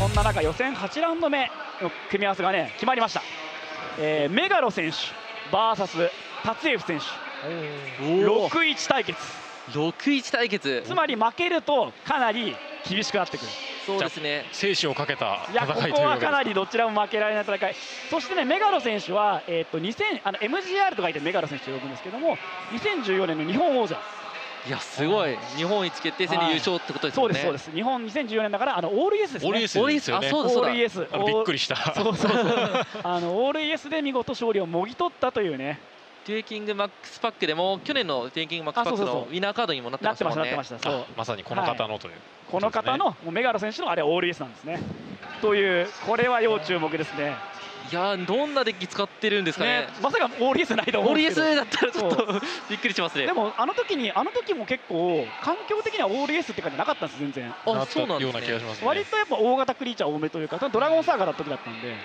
そんな中、予選8ラウンド目の組み合わせがね決まりました。メガロ選手 VS タツエフ選手、6-1 対決、6-1 対決、つまり負けるとかなり厳しくなってくる。そうですね、生死をかけた戦いというわけです。いや、ここはかなりどちらも負けられない戦い。そしてね、メガロ選手は、MGR と書いてメガロ選手と呼ぶんですけども、2014年の日本王者。いや、すごい、日本一決定戦で優勝ってことですね。そうです、そうです。日本2014年だから、オールイエスですね。オールイエス、オールイエス、あ、そうだ、そうだ。びっくりした。そうそうそう。オールイエスで見事勝利をもぎ取ったというね。テイキングマックスパックでも去年のテイキングマックスパックのウィナーカードにもなってましたもんね。まさにこの方のという、この方のメガロ選手のあれはオールイエスなんですね。という、これは要注目ですね。いや、どんなデッキ使ってるんですかね。まさかオールイエスないと思うんですけど、オールイエスだったらちょっとびっくりしますね。でもあの時も結構環境的にはオールイエスって感じなかったんです、全然。あ、そうなんですね。割とやっぱ大型クリーチャー多めというか、ドラゴンサーガーだった時だったんで、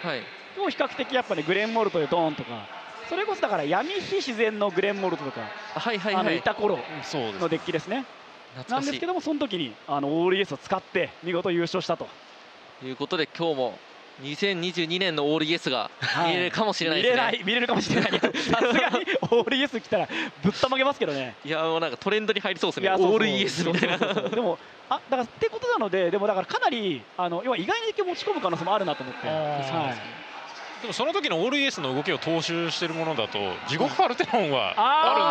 もう比較的やっぱりグレンモルトでドーンとか。それこそだから闇非自然のグレンモルトとかいた頃のデッキですね。なんですけども、その時にオールイエスを使って見事優勝したということで、今日も2022年のオールイエスが見れるかもしれないですね。見れるかもしれない。さすがにオールイエス来たらぶったまげますけどね。いや、もうなんかトレンドに入りそうですね、オールイエスみたいな。でもあ、だからってことなので、でもだからかなり要は意外なデッキを持ち込む可能性もあるなと思って。でもその時のオールイエスの動きを踏襲しているものだと、地獄パルテノンはある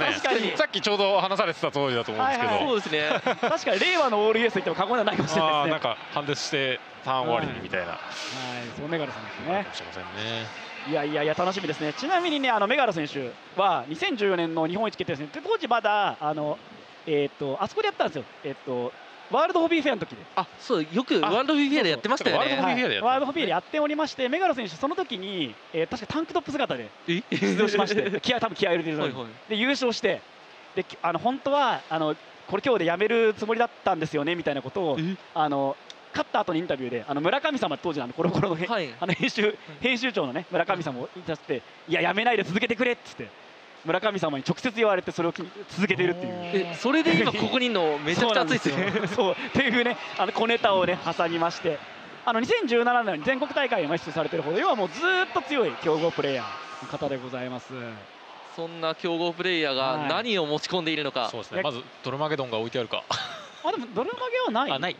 んじゃないですかね。さっきちょうど話されてた通りだと思うんですけど、そうですね。確かに令和のオールイエスといっても過言ではないかもしれないですね。なんか判決してターン終わりみたいな。はい、そうメガロさんですね。かもしれませんね。いやいやいや、楽しみですね。ちなみにね、メガロ選手は2014年の日本一決定戦、当時まだあそこでやったんですよ。ワールドホビーフェアの時で、あ、そう、よくワールドホビーフェアでやってましたよね。ワールドホビーフェアでやっておりまして、メガロ選手その時に確かタンクトップ姿で出場しまして、多分気合入れてるので優勝して、で本当はこれ今日でやめるつもりだったんですよねみたいなことを勝った後にインタビューで村神様、当時のコロコロの編集長のね村神様を言い出して、いや、やめないで続けてくれっつって。村上様に直接言われて、それを続けてるっていう、それで今ここにいるのめちゃくちゃ熱いですよね。そうっていうね、小ネタをね挟みまして、2017年に全国大会に出場されてるほど、要はもうずっと強い強豪プレイヤーの方でございます。そんな強豪プレイヤーが何を持ち込んでいるのか、そうですね。まずドルマゲドンが置いてあるか。あ、でもドルマゲはない、あ、ない、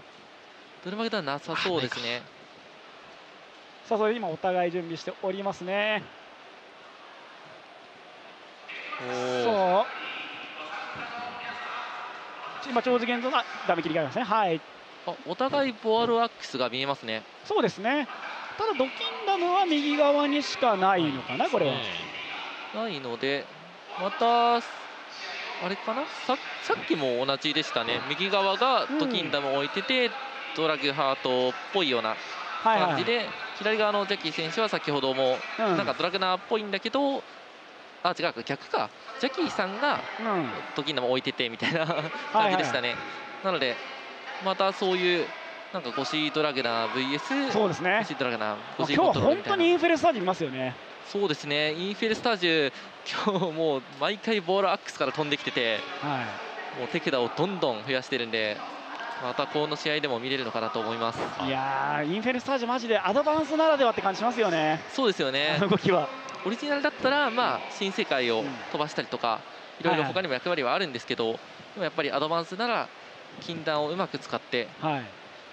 ドルマゲドンはなさそうですね。さあ、それで今お互い準備しておりますね。そう今、超次元ゾーンがダメ切りがありますね。はい、あ、お互いボアルアックスが見えますね。そうですね。ただドキンダムは右側にしかないのかな、これはないので、またあれかな、さっきも同じでしたね。右側がドキンダムを置いてて、ドラグハートっぽいような感じで、左側のジャッキー選手は先ほどもなんかドラグナーっぽいんだけど、あ、違う、逆か、ジャッキーさんが時にも置いててみたいな感じでしたね。なのでまたそういうなんか腰ドラグナー VS 腰ドラグナー、今日は本当にインフェルスタジュいますよね。そうですね、インフェルスタジュ今日もう毎回ボールアックスから飛んできてて、もう手札をどんどん増やしてるんで、またこの試合でも見れるのかなと思います。いやー、インフェルスタジュマジでアドバンスならではって感じしますよね。そうですよね。動きはオリジナルだったら、まあ新世界を飛ばしたりとか、いろいろ他にも役割はあるんですけど、でもやっぱりアドバンスなら禁断をうまく使って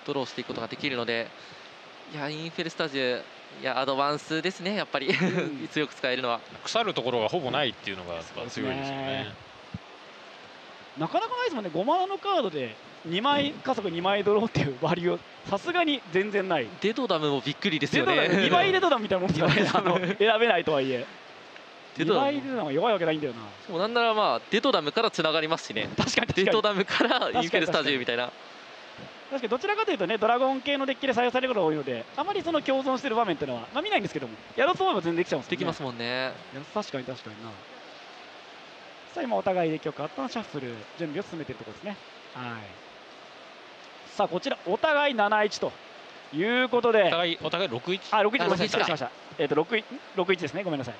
ドローしていくことができるので、いや、インフェルスタジュ、いや、アドバンスですね、やっぱり強く使えるのは。腐るところがほぼないっていうのが強いですよね。なかなかないですもんね、5万のカードで2枚加速2枚ドローっていうバリュー、さすがに全然ない。デドダムもびっくりですよね。2倍デドダムみたいなもんじゃないですか、選べないとはいえ。2倍デドダム弱いわけないんだよな。しかもなんなら、まあデドダムからつながりますしね。確かにデドダムからインフェルスタジュみたいな。確かにどちらかというとね、ドラゴン系のデッキで採用されることが多いので、あまりその共存してる場面っていうのはまあ見ないんですけども、やろうと思えば全然できちゃうんですよね。できますもんね。確かに確かにな。さあ今お互いで許可あったのシャッフル準備を進めているところですね。はい、さあこちらお互い 7-1 ということで、お互い 6-1、 あ、6-1、 ごめんなさい、ました、6-1 ですね、ごめんなさい、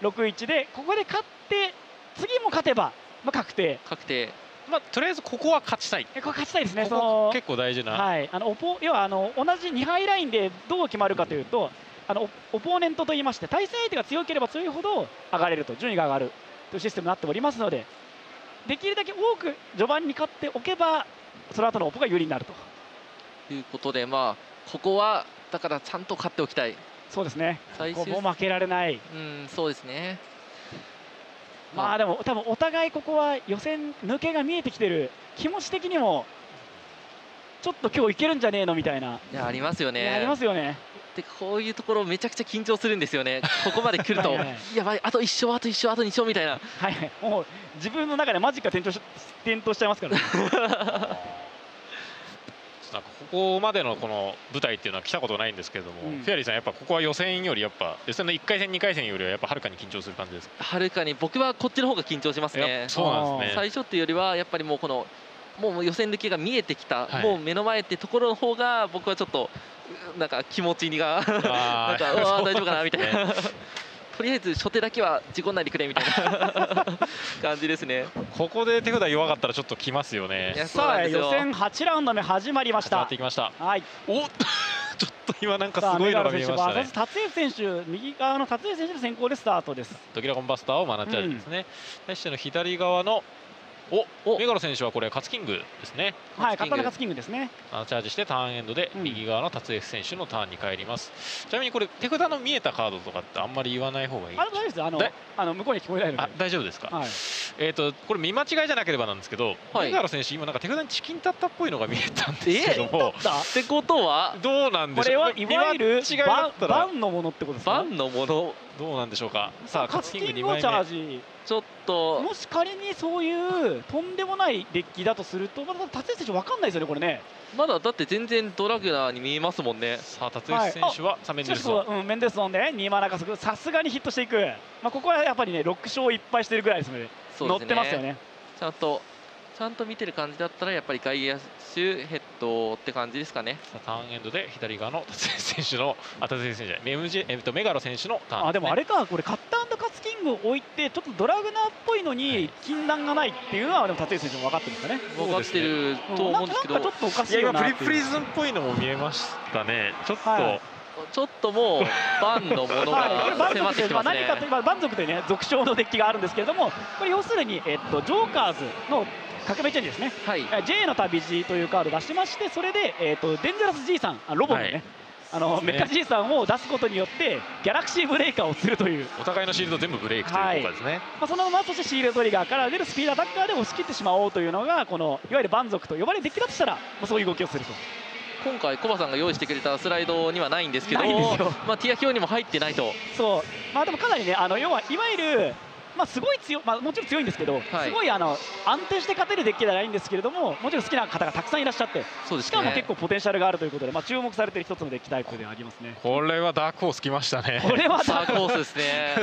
6-1 でここで勝って、次も勝てば、まあ、確定とりあえずここは勝ちたい、ですね、ここ結構大事な、はい、要は同じ2敗ラインでどう決まるかというと、オポーネントといいまして、対戦相手が強ければ強いほど上がれると、順位が上がるというシステムになっておりますので、できるだけ多く序盤に勝っておけば、その後のオポが有利になるということで、まあ、ここはだからちゃんと勝っておきたい、そうですね、ここも負けられない。うん、そうですね、まあでも多分お互いここは予選抜けが見えてきてる、気持ち的にもちょっと今日いけるんじゃねえのみたいな、いやありますよね、ありますよね。でこういうところめちゃくちゃ緊張するんですよね、ここまで来るとやばい、あと1勝、あと1勝、あと2勝みたいな、はい、はい、もう自分の中でマジックが転倒しちゃいますから、ね、なんかここまでのこの舞台っていうのは来たことないんですけれども、フェアリーさん、やっぱここは予選の1回戦、2回戦よりはやっぱはるかに緊張する感じですか？はるかに僕はこっちの方が緊張しますね。そうなんですね。最初っていうよりはやっぱりもうこのもう予選抜けが見えてきた、はい、もう目の前ってところの方が僕はちょっとなんか気持ちがなんかうわ大丈夫かなみたいな。とりあえず初手だけは事故んないでくれみたいな感じですね。ここで手札弱かったらちょっときますよね。さあ予選8ラウンド目始まりました。はい。おっちょっと今なんかすごいのが見えましたね。達江選手、右側の達江選手の先行でスタートです。ドキラゴンバスターをマナチャージですね。対しての左側のメガロ選手はこれカツキングですね。はい、簡単なカツキングですね。チャージしてターンエンドで右側の達江選手のターンに帰ります。ちなみにこれ手札の見えたカードとかってあんまり言わない方がいい。あ、大丈夫です。向こうに聞こえないので。大丈夫ですか。これ見間違いじゃなければなんですけど、メガロ選手今なんか手札にチキンタッタっぽいのが見えたんですけども。ってことはどうなんでしょう。これはいわゆるバンのものってことですか。バンのもの。どうなんでしょうか。さあカツキング2枚目。ちょっともし仮にそういうとんでもないデッキだとすると、まだ達江選手分かんないですよね、これね。まだだって全然ドラグナーに見えますもんね。さあ達江選手はメンデルソン、メンデルソンで2マナ加速、さすがにヒットしていく、まあ、ここはやっぱりね、6勝1敗してるぐらいですので、乗ってますよね。ちゃんと見てる感じだったら、やっぱり外野手ヘッドって感じですかね。ターンエンドで左側の達江選手の、達江選手じゃない、メガロ選手のターン、ね、あでもあれか、これ、カッター&カツキングを置いて、ちょっとドラグナーっぽいのに、禁断がないっていうのは、でも達江選手も分かってるんですかね。分かってると思うんですけど、なんかちょっとおかしいよなっていう。いや、今、プリズンっぽいのも見えましたね、ちょっと。はいちょっともうバンのものが迫ってきてますね。何かといえばバン族というね俗称のデッキがあるんですけれども、これ要するにジョーカーズの革命チェンジですね。はい、J の旅路というカードを出しまして、それでデンジャラス G さんロボのね。はいメカ G さんを出すことによってギャラクシーブレーカーをするという、お互いのシールド全部ブレークということですね、はいそのままそしてシールドリガーから出るスピードアタッカーで押し切ってしまおうというのがこのいわゆるバン族と呼ばれるデッキだとしたら、そういう動きをすると。今回、コバさんが用意してくれたスライドにはないんですけど、まあ、ティア表にも入ってないと。そう、まあ、でもかなりね、要はいわゆる、すごいもちろん強いんですけど、すごい安定して勝てるデッキではないんですけれども、もちろん好きな方がたくさんいらっしゃって、そうですね、しかも結構ポテンシャルがあるということで、注目されている一つのデッキタイプではありますね。これはダークホースきましたね。これはダークホースですね。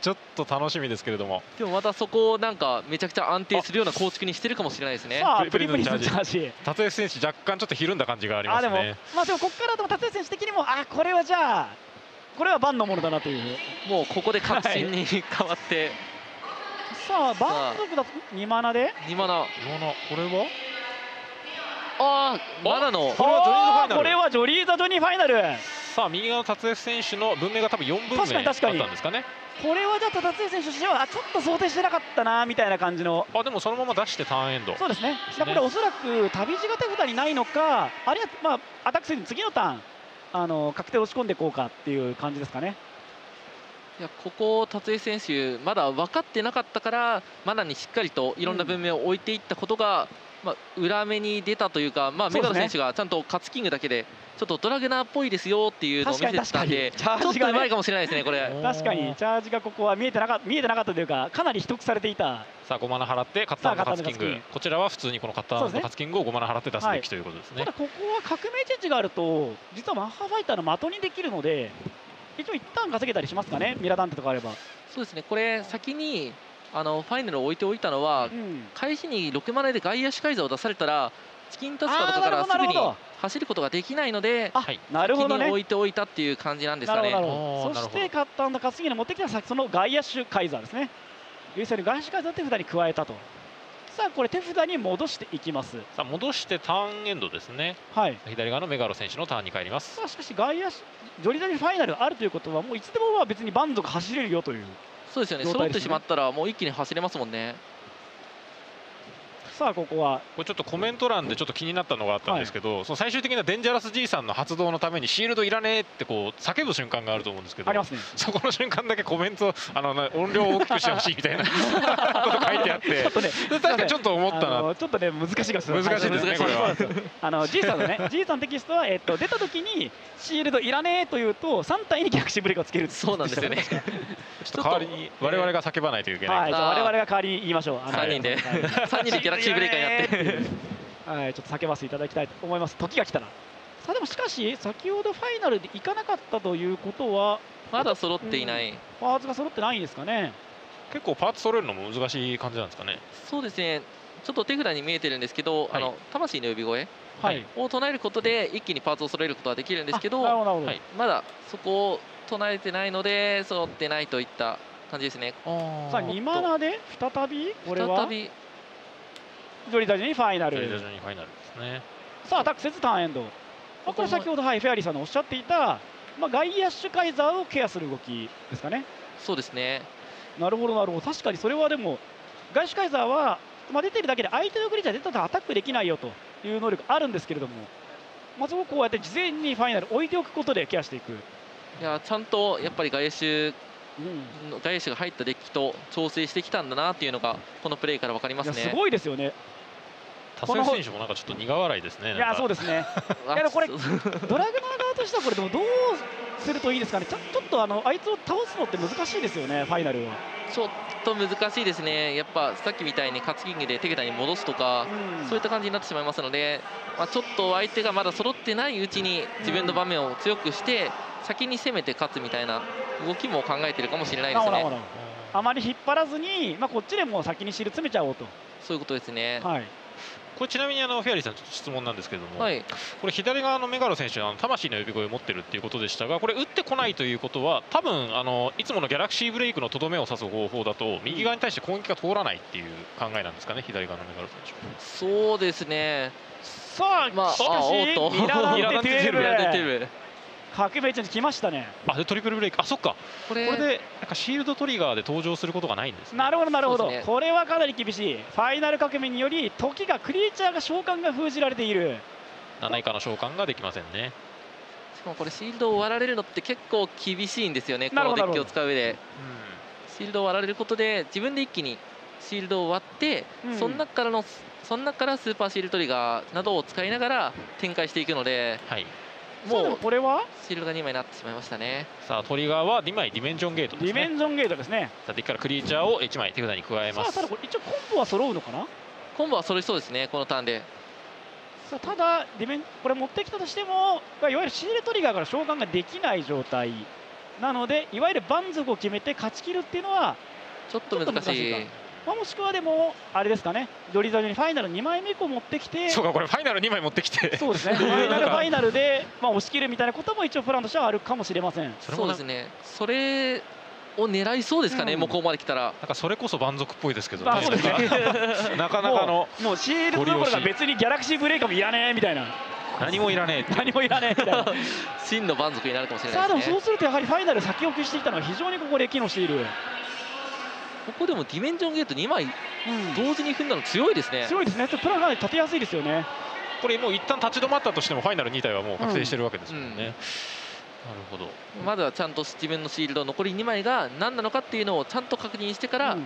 ちょっと楽しみですけれども、でもまたそこをなんかめちゃくちゃ安定するような構築にしてるかもしれないですね。プリズンチャージ、達江選手、若干ちょっとひるんだ感じがありますね。でもここからでも達江選手的にも、これはじゃあ、これはバンのものだなという、もうここで確信に変わって。さあバン族だと2マナで2マナ、これはマナのこれはジョリー・ザ・ジョニーファイナル。さあ右側の達江選手の文明が多分4分目だったんですかね。これはじゃあ達江選手としてはちょっと想定してなかったなみたいな感じの、でもそのまま出してターンエンド、そうですね、これおそらく旅路が手札にないのか、あるいはアタックせずに次のターン確定押し込んでいこうかっていう感じですかね。いやここ、達江選手まだ分かってなかったからマナにしっかりといろんな文明を置いていったことが、裏目に出たというか、メガロ選手がちゃんとカツキングだけでちょっとドラグナーっぽいですよっていうのを見せてたんで、ちょっとうまいかもしれないですね、これ確かにチャージがここは見えてなかったというか、かなり秘匿されていた。さあ5マナ払ってカッターのカツキング、こちらは普通にこのカッターのカツキングを5マナ払って出すべきということですね。ただここは革命チェンジがあると実はマッハファイターの的にできるので。一応一旦稼げたりしますかね、ミラダンテとかあれば。そうですね、これ先にファイナルを置いておいたのは、開始に6マナで外野手改造を出されたらチキンタスカとかからすぐに走ることができないので、なるほどね、先に置いておいたっていう感じなんですかね。そして勝ったんだか次に持ってきたのはその外野手改造ですね。優勢の外野手改造って札に加えたと。さあこれ手札に戻していきます。さあ戻してターンエンドですね、はい、左側のメガロ選手のターンに帰ります。さあしかし外野手ジョリダニファイナルがあるということはもういつでもは別にバンドが走れるよという、そうですよね、揃ってしまったらもう一気に走れますもんね。さあここはこれちょっとコメント欄でちょっと気になったのがあったんですけど、はい、その最終的なデンジャラス G さんの発動のためにシールドいらねえってこう叫ぶ瞬間があると思うんですけど、ありますね、そこの瞬間だけコメント音量を大きくしてほしいみたいなこと書いてあって、確かにちょっと思ったな、ちょっとね難しいですね、難しいですねこれは。G さんのね G さんテキストは出た時にシールドいらねえというと3体に逆シブレーキをつける、そうなんですよね。ちょっと代わりに我々が叫ばないといけない、はい、じゃあ我々が代わりに言いましょう。3人でギャラシーブレーカーやってはい、ちょっと叫ばせていただきたいと思います、時が来たら。さあでもしかし先ほどファイナルでいかなかったということはまだ揃っていない、パーツが揃ってないんですかね。結構パーツ揃えるのも難しい感じなんですかね。そうですね、ちょっと手札に見えてるんですけど、はい、魂の呼び声を唱えることで一気にパーツを揃えることはできるんですけど、はい、まだそこを唱えてないので揃ってないといった感じですね。さあ2マナで再びこれはジョリダジョニファイナルですね。さあアタックせずターンエンド、これ先ほど、はい、フェアリーさんのおっしゃっていた、外野手カイザーをケアする動きですかね。そうですね、なるほどなるほど、確かにそれはでも外野カイザーは、出てるだけで相手のグリーンじゃ出たらアタックできないよという能力あるんですけれども、そこをこうやって事前にファイナル置いておくことでケアしていく、いやちゃんとやっぱり外野手が入ったデッキと調整してきたんだなというのがこのプレーから分かりますね。すごいですよね。田瀬選手もなんかちょっと苦笑いですね。いやそうですね。いやこれドラグナー側としてはこれでもどうするといいですかね。ちょっとあいつを倒すのって難しいですよね、ファイナルは。ちょっと難しいですね。やっぱさっきみたいにカツキングで手札に戻すとか、そういった感じになってしまいますので、ちょっと相手がまだ揃ってないうちに自分の場面を強くして先に攻めて勝つみたいな動きも考えてるかもしれないですね。あまり引っ張らずに、こっちでもう先にシール詰めちゃおうと。そういうことですね。はい。これちなみにフェアリーさん、質問なんですけれども、はい、これ左側のメガロ選手は魂の呼び声を持っているということでしたが、これ打ってこないということは多分いつものギャラクシーブレイクのとどめを刺す方法だと右側に対して攻撃が通らないっていう考えなんですかね、左側のメガロ選手。そうですね。さあ、しかしミラダンテテーブ革命チェンジきましたね。あ、でトリプルブレイク、あ、そっか。これでなんかシールドトリガーで登場することがないんですね。なるほどなるほど、ね、これはかなり厳しい。ファイナル革命により時がクリーチャーが召喚が封じられている。7以下の召喚ができませんね。しかもこれシールドを割られるのって結構厳しいんですよね、このデッキを使う上で、シールドを割られることで自分で一気にシールドを割って、その中からスーパーシールドトリガーなどを使いながら展開していくので、はい、もうこれはシールドが2枚になってしまいましたね。さあトリガーは2枚ディメンジョンゲートですね。ディメンジョンゲートですね。さあデッキからクリーチャーを1枚手札に加えます。さあただこれ一応コンボは揃うのかな。コンボは揃いそうですね、このターンで。さあただこれ持ってきたとしてもいわゆるシールトリガーから召喚ができない状態なので、いわゆる蛮族を決めて勝ち切るっていうのはちょっと難しい。もしくはでもあれですかね、ドリザルにファイナル2枚目以降持ってきて、そうか、これファイナル2枚持ってきて、そうですね、ファイナルで押し切るみたいなことも一応プランとしてはあるかもしれません。そうですね、それを狙いそうですかね、もうここまで来たら。なんかそれこそ蛮族っぽいですけど、なかなかもうシールドどころか別にギャラクシーブレイカーもいらねえみたいな、何もいらねえ、何もいらねえみたいな、真の蛮族になるかもしれないですね。さあでもそうするとやはりファイナル先送りしてきたのは非常にここで機能している。ここでもディメンジョンゲート2枚同時に踏んだの強いですね。強いですね。プランが立てやすいですよね。これもう一旦立ち止まったとしてもファイナル2体はもう確定してるわけですもんね。なるほど。まずはちゃんと自分のシールド残り2枚が何なのかっていうのをちゃんと確認してから、こ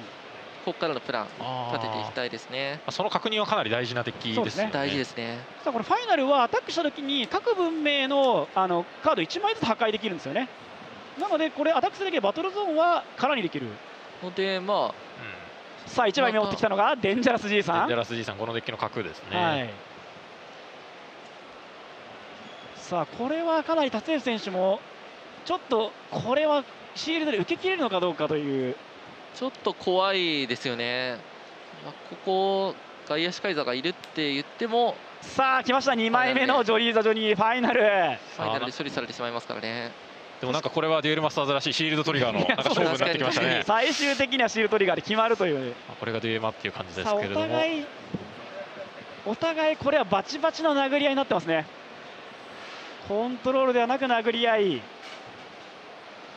こからのプラン立てていきたいですね。その確認はかなり大事なデッキですね。大事ですね。さあこれファイナルはアタックした時に各文明のカード1枚ずつ破壊できるんですよね。なのでこれアタックするだけでバトルゾーンは空にできる。でさあ1枚目持ってきたのがデンジャラス G さん。デンジャラス G さん、このデッキの角ですね、はい、さあこれはかなり達成選手もちょっとこれはシールドで受け切れるのかどうかという、ちょっと怖いですよね。ここ外野手カイザーがいるって言っても、さあ来ました2枚目のジョリーザ・ジョニーファイナルで処理されてしまいますからね。でもなんかこれはデュエルマスターズらしいシールドトリガーのなんか勝負になってきましたね。最終的にはシールドトリガーで決まるという、これがデュエマっていう感じですけれども、お互いこれはバチバチの殴り合いになってますね。コントロールではなく殴り合い。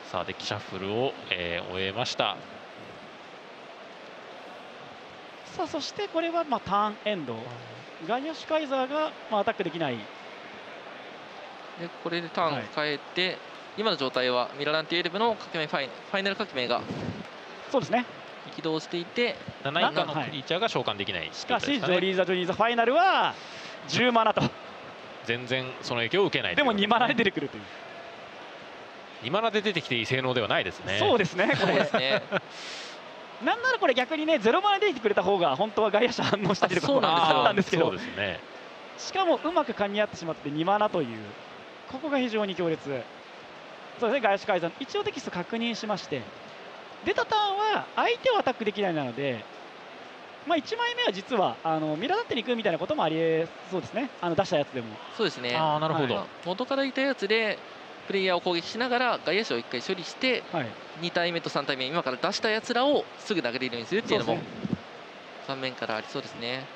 さあデッキシャッフルを、終えました。さあそしてこれはまあターンエンド、ガニョシュカイザーがまあアタックできない。でこれでターンを変えて、はい、今の状態はミラランティエルブの革命ファイナル革命がそうですね起動していて、7以下のクリーチャーが召喚できない、しかし、ね、ジョニーザファイナルは10マナと全然その影響を受けない。でも2マナで出てくるという、2マナで出てきていい性能ではないですね。そうですね、これですね。なんならこれ逆にね、0マナで出てくれた方が本当は外野手反応したりとかあったんですけど、しかもうまくかみ合ってしまって2マナという、ここが非常に強烈。そうですね、外野手改ざん一応テキスト確認しまして、出たターンは相手をアタックできないなので、まあ、1枚目は実はミラーだってに行くみたいなこともありえそうですね、出したやつでも。そうですね、なるほど、はい、元からいたやつでプレイヤーを攻撃しながら外野手を1回処理して、はい、2体目と3体目今から出したやつらをすぐ投げれるようにするっていうのも3面からありそうですね。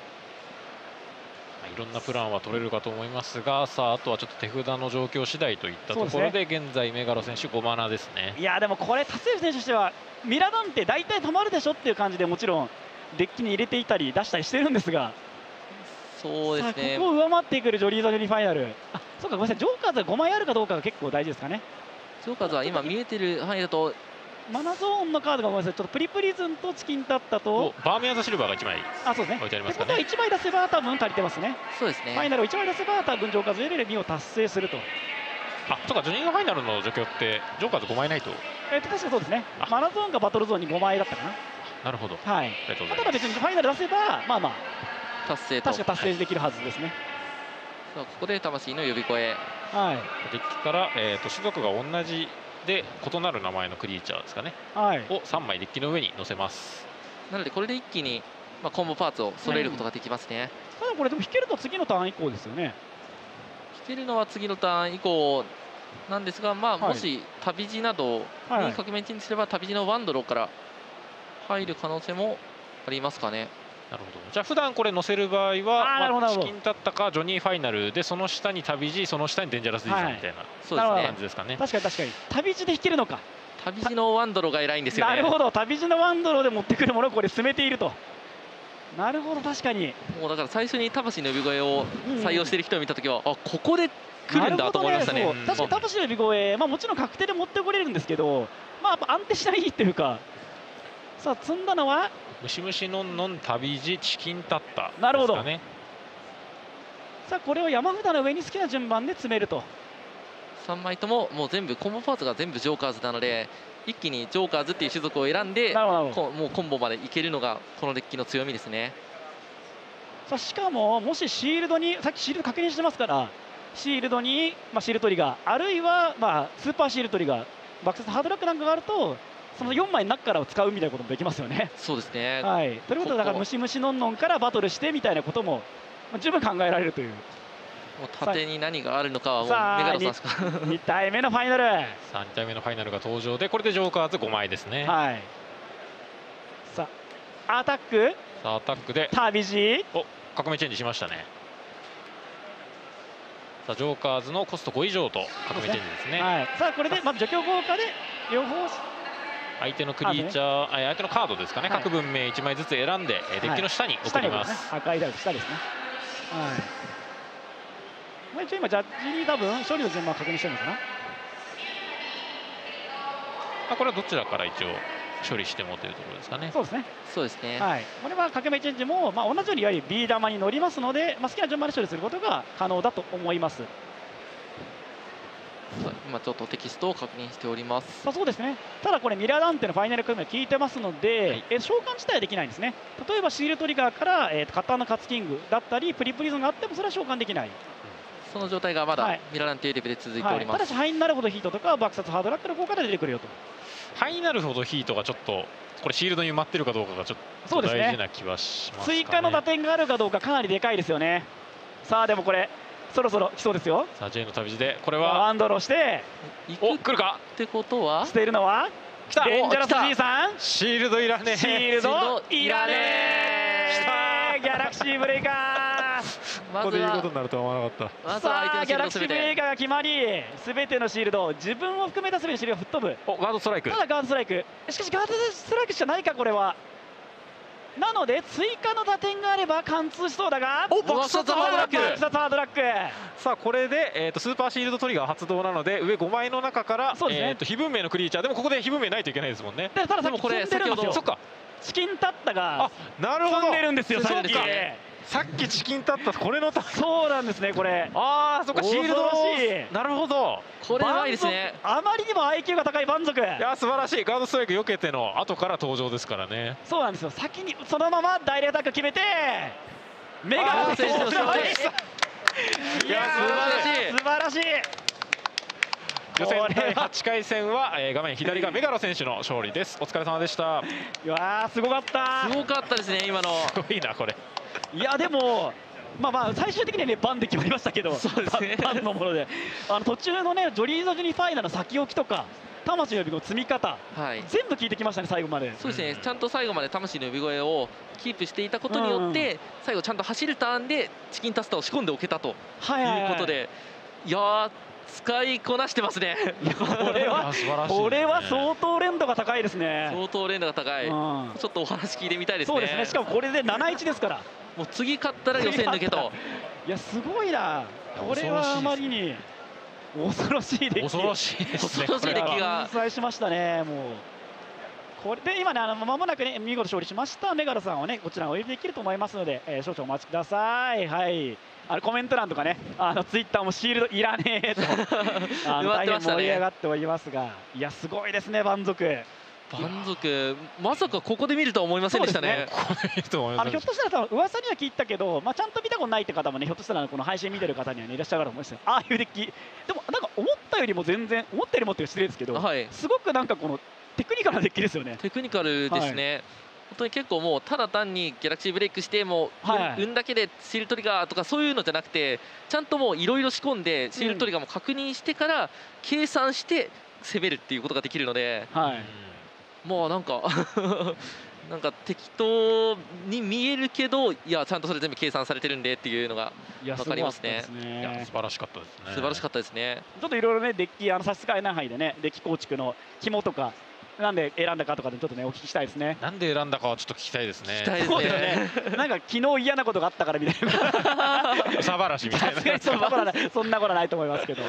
いろんなプランは取れるかと思いますが、さああとはちょっと手札の状況次第といったところで、現在メガロ選手5マナですね。いやでもこれ達成選手としてはミラなんて大体止まるでしょっていう感じで、もちろんデッキに入れていたり出したりしてるんですが、そうですね、ここを上回ってくるジョリーザジョリーファイナル、あそうかごめんなさい、ジョーカーズが5枚あるかどうかが結構大事ですかね。ジョーカーズは今見えてる範囲だとマナゾーンのカードがごめんなさい、ちょっとプリプリズンとチキンタッタとバーミヤンザシルバーが1枚置いてありますかね。あ、そうですね。ってことは1枚出せば多分足りてますね。そうですね。ファイナルを1枚出せば多分ジョーカーズ2を達成すると。あ、そうか、ジョニーのファイナルの状況ってジョーカーズ5枚ないと。確かそうですね。マナゾーンがバトルゾーンに5枚だったかな。なるほど。はい。あとは別にファイナル出せばまあまあ達成と。確か達成できるはずですね。ここで魂の呼び声。はい。デッキから種族が同じで異なる名前のクリーチャーですかね、はい、を3枚デッキの上に載せます。なのでこれで一気に、まあ、コンボパーツを揃えることができますね、うん、ただこれでも引けると次のターン以降ですよね。引けるのは次のターン以降なんですが、まあ、もし旅路などに革命陣にすれば旅路のワンドローから入る可能性もありますかね。なるほど。じゃあ普段これ載せる場合はチキンタッタかジョニーファイナルで、その下に旅路、その下にデンジャラスディーズみたいな、そうですね、感じですかね。確かに確かに旅路で引けるのか。旅路のワンドローが偉いんですよね。なるほど、旅路のワンドローで持ってくるものをこれ進めていると。なるほど、確かに。もうだから最初に魂の呼び声を採用している人を見たときは、あ、ここで来るんだと思いましたね。確かに魂の呼び声、まあもちろん確定で持ってこれるんですけど、まあやっぱ安定しないっていうか。さあ積んだのはムシムシノンノン旅路チキンタッタですかね。なるほど。さあこれを山札の上に好きな順番で詰めると。3枚とももう全部コンボパーツが全部ジョーカーズなので、一気にジョーカーズっていう種族を選んでもうコンボまでいけるのがこのデッキの強みですね。さあしかももしシールドに、さっきシールド確認してますから、シールドに、まあ、シールドトリガーあるいはまあスーパーシールドトリガーバックセスハードラックなんかがあると、その4枚の中からを使うみたいなこともできますよね。そうですね、はい、ということでだからムシムシノンノンからバトルしてみたいなことも十分考えられるという。もう縦に何があるのかはもうメガロさんしか。2体目のファイナル、3体目のファイナルが登場で、これでジョーカーズ5枚ですね。はい、さあアタック、さあアタックで旅路、お革命チェンジしましたね。さあジョーカーズのコスト5以上と革命チェンジですね。はい、さあこれでまず除去豪華で両方相手のクリーチャー、相手のカードですかね、はい、各文明1枚ずつ選んで、デッキの下に送ります。赤いダブル下ですね。はい。今ジャッジに多分勝利の順番を確認してるのかな。これはどちらから一応処理してもというところですかね。そうですね。そうですね。はい。これは革命チェンジも、まあ同じようにいわゆるビー玉に乗りますので、まあ好きな順番で処理することが可能だと思います。今ちょっとテキストを確認しております。そうですね、ただこれミラーダンテのファイナル革命が効いてますので、はい、召喚自体はできないんですね。例えばシールトリガーから、カッターのカツキングだったりプリプリズンがあってもそれは召喚できない、その状態がまだ、はい、ミラーダンテレベルで続いております、はい、ただしハイになるほどヒートとか爆殺ハードラックの効果で出てくるよと。ハイになるほどヒートがちょっとこれシールドに埋まってるかどうかがちょっと大事な気はしますかね。追加の打点があるかどうかかなりでかいですよね。さあでもこれそろそろ来そうですよ。さあ J の旅路でこれはアンドロしてお来るかってことはしているのは来たデンジャラス G さん。シールドいらねえ、シールドいらねえ、ギャラクシーブレイカー。ここで言うことになるとは思わなかった。さあギャラクシーブレイカーが決まり、すべてのシールド、自分を含めたすべてのシールドが吹っ飛ぶ。おガードストライク、ただガードストライク、しかしガードストライクじゃないかこれは。なので追加の打点があれば貫通しそうだが、お爆殺ハードラック、爆殺ハードラック。さあこれで、スーパーシールドトリガー発動なので上5枚の中から、ね非文明のクリーチャーでもここで非文明ないといけないですもんね。たださっき積んでるんですよ。そっかチキンタッタが積んでるんですよ。さっきチキンタッタこれのタッタそうなんですねこれ。ああそっかシールドらしい。なるほどこれはいいですね。あまりにも IQ が高い蛮族。いや素晴らしい。ガードストライク避けての後から登場ですからね。そうなんですよ。先にそのままダイレクトアタック決めてメガの選手の勝利。いや素晴らしい。予選第8回戦は画面左がメガロ選手の勝利です。お疲れ様でした。いやすごかった。すごかったですね今の。すごいなこれ。いやでもまあ最終的にはねバンで決まりましたけど、そうですね。バンのもので、途中のねジョリー・ド・ジュニファイナの先置きとか魂の呼び声の積み方、はい、全部聞いてきましたね最後まで。そうですね、ちゃんと最後まで魂の呼び声をキープしていたことによって、最後ちゃんと走るターンでチキンタスタを仕込んでおけたということで、いやー使いこなしてますね。これは相当連打が高いですね。相当連打が高い。ちょっとお話聞いてみたいですね。そうですね。しかもこれで7-1ですから。もう次勝ったら予選抜けと。いやすごいな。これはあまりに恐ろしい出来。恐ろしい出来が。完済しましたね。もうこれで今ねまもなくね見事勝利しましたメガロさんをねこちらお呼びできると思いますので、少々お待ちください。はい。コメント欄とかね、ツイッターもシールドいらねえと大変盛り上がっておりますが、いやすごいですね、蛮族、まさかここで見るとは思いませんでしたね。ひょっとしたら噂には聞いたけど、ちゃんと見たことないって方もね、ひょっとしたらこの配信見てる方にはねいらっしゃると思うんですよ。ああいうデッキ、でもなんか思ったよりも全然、思ったよりもっていう失礼ですけど、すごくなんかこのテクニカルなデッキですよね。テクニカルですね。本当に結構もうただ単にギャラクシーブレイクしても運だけでシールトリガーとかそういうのじゃなくて、ちゃんともういろいろ仕込んでシールトリガーも確認してから計算して攻めるっていうことができるので、もうなんか適当に見えるけど、いやちゃんとそれ全部計算されてるんでっていうのが分かりますね。素晴らしかったですね。素晴らしかったですね。ちょっといろいろねデッキ差し支えない範囲でねデッキ構築の紐とか。なんで選んだかとかでちょっとねお聞きしたいですね。なんで選んだかはちょっと聞きたいですね。そうですね。なんか昨日嫌なことがあったからみたいな。サバラシみたいな。そんなことはないと思いますけど。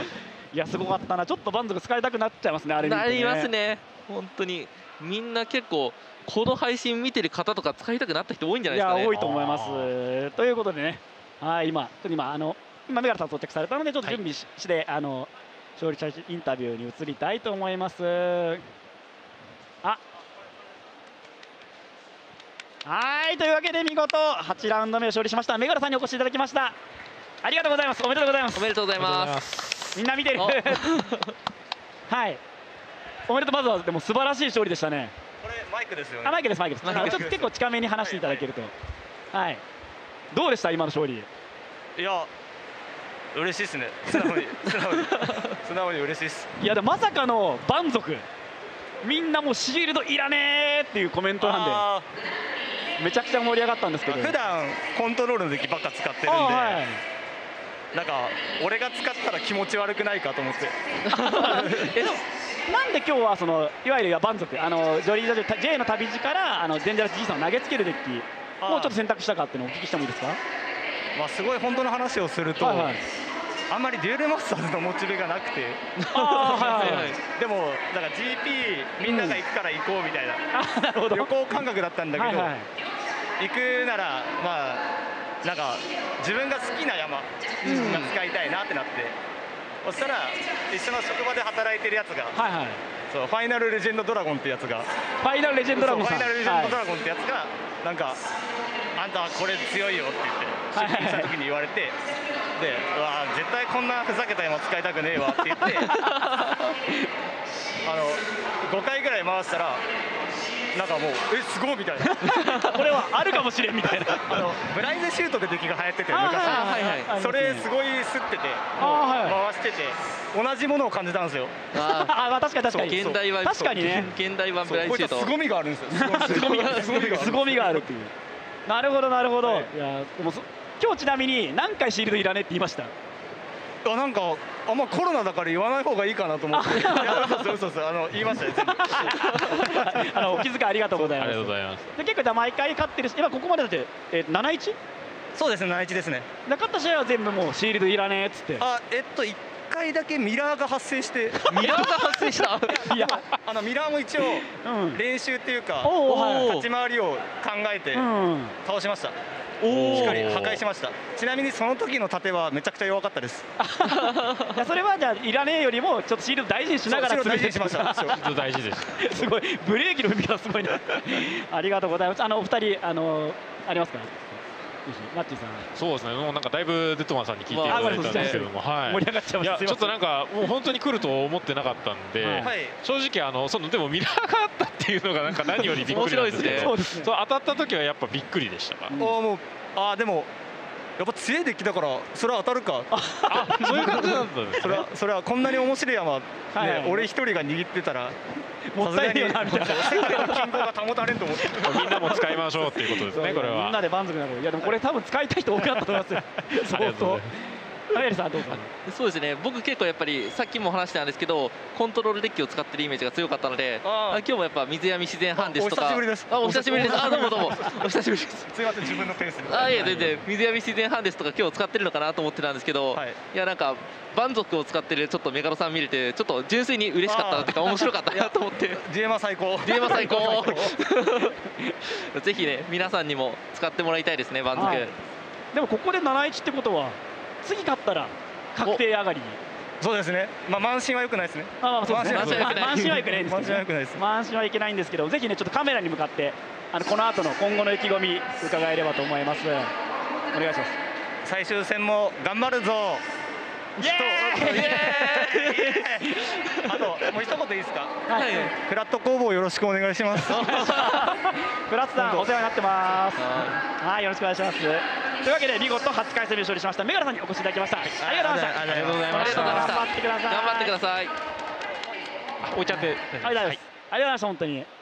いやすごかったな。ちょっと蛮族使いたくなっちゃいますねあれ見てね。なりますね。本当にみんな結構この配信見てる方とか使いたくなった人多いんじゃないですかね。いや多いと思います。ということでね、はい今メガロさん到着されたのでちょっと準備して勝利者インタビューに移りたいと思います。はいというわけで見事8ラウンド目を勝利しましたメガロさんにお越しいただきました。ありがとうございます。おめでとうございます。おめでとうございます。みんな見てるはいおめでとう。まずはでも素晴らしい勝利でしたね。これマイクですよね。マイクですマイクです。ちょっと結構近めに話していただけると。はいどうでした今の勝利。いや嬉しいですね。素直に嬉しいです。いやでもまさかの蛮族みんなもうシールドいらねーっていうコメントなんでめちゃくちゃ盛り上がったんですけど、普段コントロールのデッキばっか使ってるんで、なんか俺が使ったら気持ち悪くないかと思ってなんで今日はそのいわゆる蛮族ジョリー・J の旅路からデンジャラス G さんを投げつけるデッキもうちょっと選択したかっていうのをお聞きしてもいいですか。まあすごい本当の話をすると、あんまりデュエルマスターズのモチベがなくて、でもだから GP みんなが行くから行こうみたいな旅行感覚だったんだけど、行くならまあなんか自分が好きな山が使いたいなってなって、そしたら一緒の職場で働いてるやつが、そうファイナルレジェンドドラゴンってやつがなんかあんたこれ強いよって言って出勤した時に言われて。でうわ絶対こんなふざけた山使いたくねえわって言って5回ぐらい回したらなんかもうすごいみたいなこれはあるかもしれんみたいなブライズシュートって敵が流行ってて昔それすごい吸ってて回してて同じものを感じたんですよ。ああ確かに確かに現代は確かにね現代はブライズシュート凄みがあるんですよ。凄みがあるっていう。なるほどなるほど。いやでも今日ちなみに何回シールドいらねって言いました？なんかあんまコロナだから言わない方がいいかなと思って。いやそう言いましたね。お気遣いありがとうございます。結構じゃあ毎回勝ってるし、今ここまでだって7-1？そうですね、7-1ですね。勝った試合は全部もうシールドいらねえっつって、あ1回だけミラーが発生して。ミラーが発生した。いやミラーも一応練習っていうか立ち回りを考えて倒しました。しっかり破壊しました。ちなみにその時の盾はめちゃくちゃ弱かったです。いやそれはじゃあいらねえよりもちょっとシールド大事にしながら大事にしました。大事ですすごいブレーキの踏み方すごいな。ありがとうございます。お二人ありますか？マッチーさん。そうですね、もうなんかだいぶデッドマンさんに聞いていただいたんですけども、盛り上がっちゃいました。いやちょっとなんかもう本当に来ると思ってなかったんで、正直でもミラーがあったっていうのがなんか何よりびっくりなんですけど、当たった時はやっぱびっくりでしたか。でもやっぱ強いデッキだからそれは当たるか。そういう感じだったんですね。それはこんなに面白い山俺一人が握ってたらもったいねえなみたいな。世界の均衡が保たれんと思って。みんなも使いましょうっていうことですね。これはみんなで満足なの。いやでもこれ多分使いたい人多かったと思いますよ。相当。そうですね、僕結構やっぱりさっきも話したんですけどコントロールデッキを使ってるイメージが強かったので、今日もやっぱ水闇自然ハンデスとか。お久しぶりです。お久しぶりです。どうもどうもお久しぶりです。すいません、自分のペースで。いや全然水闇自然ハンデスとか今日使ってるのかなと思ってたんですけど、いやなんか蛮族を使ってるちょっとメガロさん見れてちょっと純粋に嬉しかったなというか面白かったなと思って。DMA最高、DMA最高。ぜひね皆さんにも使ってもらいたいですね、蛮族。でもここで7-1ってことは次勝ったら確定上がりに。そうですね、慢心は良くないですね。慢心は良くないです。慢心はいけないんですけど、ぜひねちょっとカメラに向かってこの後の今後の意気込み伺えればと思います。お願いします。最終戦も頑張るぞ。あともう一言いいですか？フラット工房よろしくお願いします。フラットさんお世話になってます。はい、よろしくお願いします。というわけで見事8回戦目勝利しましたメガロさんにお越しいただきました。ありがとうございました。ありがとうございました。頑張ってください。置いちゃって。ありがとうございます。本当に。